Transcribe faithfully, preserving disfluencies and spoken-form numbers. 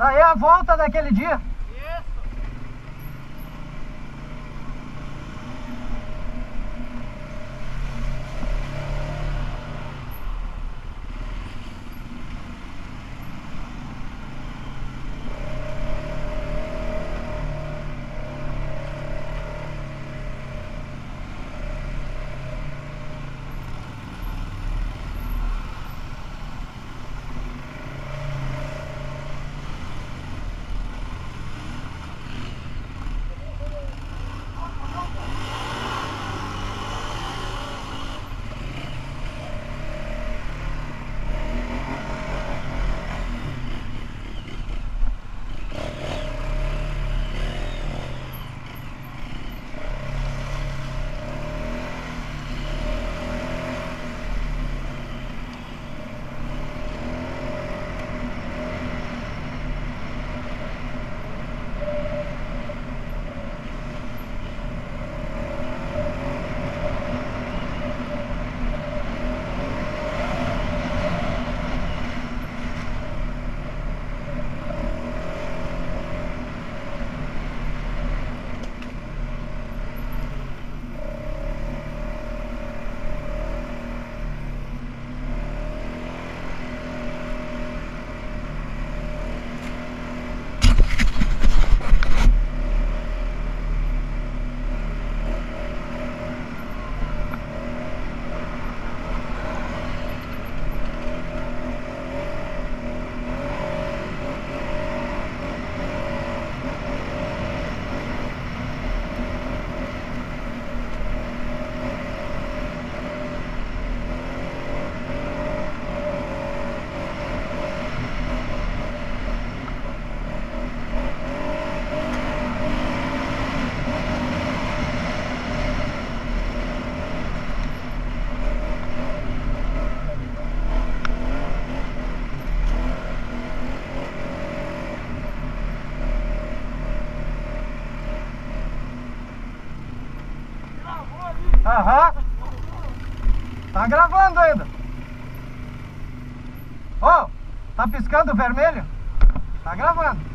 Aí é a volta daquele dia. Aham, tá gravando ainda. Ó, oh, tá piscando vermelho? Tá gravando.